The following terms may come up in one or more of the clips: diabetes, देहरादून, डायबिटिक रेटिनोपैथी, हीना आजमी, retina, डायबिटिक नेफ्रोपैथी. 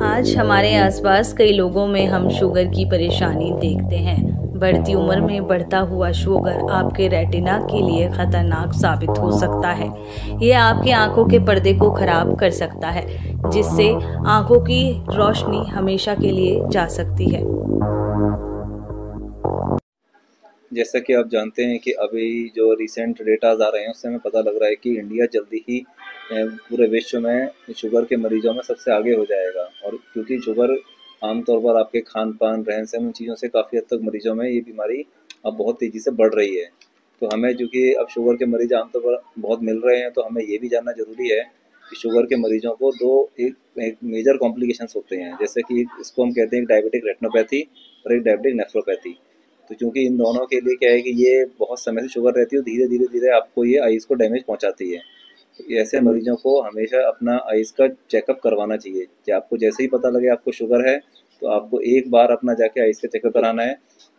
आज हमारे आसपास कई लोगों में हम शुगर की परेशानी देखते हैं। बढ़ती उम्र में बढ़ता हुआ शुगर आपके रेटिना के लिए खतरनाक साबित हो सकता है। यह आपके आंखों के पर्दे को खराब कर सकता है, जिससे आंखों की रोशनी हमेशा के लिए जा सकती है। जैसा कि आप जानते हैं कि अभी जो रिसेंट डेटाज आ रहे हैं उससे हमें पता लग रहा है कि इंडिया जल्दी ही पूरे विश्व में शुगर के मरीजों में सबसे आगे हो जाएगा। और क्योंकि शुगर आमतौर पर आपके खान पान, रहन सहन, उन चीज़ों से काफ़ी हद तक मरीजों में ये बीमारी अब बहुत तेज़ी से बढ़ रही है। तो हमें चूँकि अब शुगर के मरीज आमतौर पर बहुत मिल रहे हैं, तो हमें ये भी जानना ज़रूरी है कि शुगर के मरीजों को एक मेजर कॉम्प्लिकेशंस होते हैं, जैसे कि इसको हम कहते हैं डायबिटिक रेटिनोपैथी और एक डायबिटिक नेफ्रोपैथी। तो चूँकि इन दोनों के लिए क्या है कि ये बहुत समय से शुगर रहती है, धीरे धीरे धीरे आपको ये आइज़ को डैमेज पहुँचाती है। ऐसे मरीजों को हमेशा अपना आइज़ का चेकअप करवाना चाहिए कि आपको जैसे ही पता लगे आपको शुगर है तो आपको एक बार अपना जाके आइज़ का चेकअप कराना है,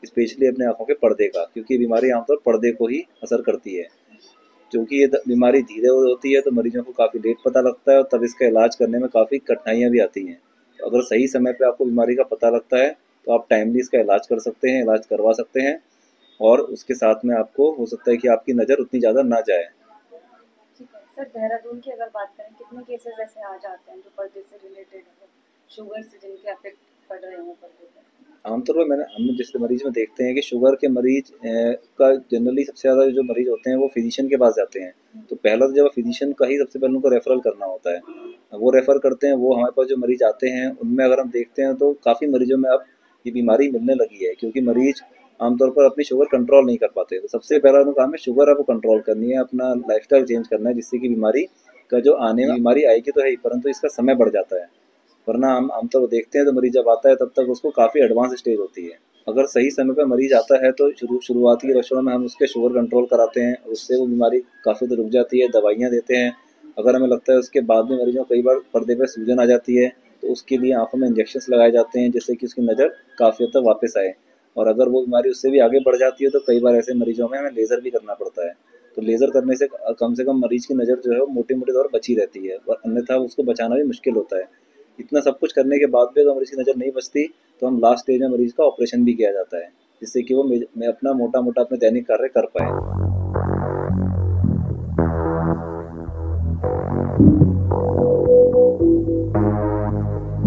स्पेशली अपने आँखों के पर्दे का, क्योंकि बीमारी आमतौर पर पर्दे को ही असर करती है। क्योंकि ये बीमारी धीरे होती है तो मरीजों को काफ़ी लेट पता लगता है और तब इसका इलाज करने में काफ़ी कठिनाइयाँ भी आती हैं। तो अगर सही समय पर आपको बीमारी का पता लगता है तो आप टाइमली इसका इलाज कर सकते हैं, इलाज करवा सकते हैं, और उसके साथ में आपको हो सकता है कि आपकी नज़र उतनी ज़्यादा ना जाए। सर, देहरादून की अगर बात करें, कितने केसेस ऐसे आ जाते हैं जो पर्दे से रिलेटेड है, शुगर से जिनके अफेक्ट पड़ रहे हैं पर्दे पर? आमतौर पर हम जैसे मरीज में देखते हैं कि शुगर के मरीज का जनरली सबसे ज़्यादा जो मरीज होते हैं वो फिजिशियन के पास जाते हैं। तो पहला जब फिजिशियन का ही सबसे पहले उनको रेफरल करना होता है, वो रेफ़र करते हैं। वो हमारे पास जो मरीज आते हैं उनमें अगर हम देखते हैं तो काफ़ी मरीजों में अब ये बीमारी मिलने लगी है, क्योंकि मरीज आमतौर पर अपनी शुगर कंट्रोल नहीं कर पाते। तो सबसे पहला उनका काम है शुगर आपको कंट्रोल करनी है, अपना लाइफस्टाइल चेंज करना है, जिससे कि बीमारी का जो आने में बीमारी आएगी तो है ही, परंतु इसका समय बढ़ जाता है। वरना हम आमतौर पर देखते हैं तो मरीज जब आता है तब तक उसको काफ़ी एडवांस स्टेज होती है। अगर सही समय पर मरीज आता है तो शुरुआती लक्षणों में हम उसके शुगर कंट्रोल कराते हैं, उससे वो बीमारी काफ़ी तो रुक जाती है, दवाइयाँ देते हैं। अगर हमें लगता है उसके बाद में मरीजों कई बार पर्दे पर सूजन आ जाती है तो उसके लिए आँखों में इंजेक्शंस लगाए जाते हैं, जिससे कि उसकी नज़र काफ़ी हद तक वापस आए। और अगर वो बीमारी उससे भी आगे बढ़ जाती है तो कई बार ऐसे मरीजों में हमें लेज़र भी करना पड़ता है। तो लेज़र करने से कम मरीज की नज़र जो है वो मोटे मोटे तौर बची रहती है, और अन्यथा उसको बचाना भी मुश्किल होता है। इतना सब कुछ करने के बाद भी अगर मरीज की नज़र नहीं बचती तो हम लास्ट स्टेज में मरीज़ का ऑपरेशन भी किया जाता है, जिससे कि वो अपना मोटा अपने दैनिक कार्य कर पाए।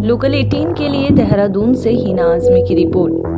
लोकल 18 के लिए देहरादून से हीना आजमी की रिपोर्ट।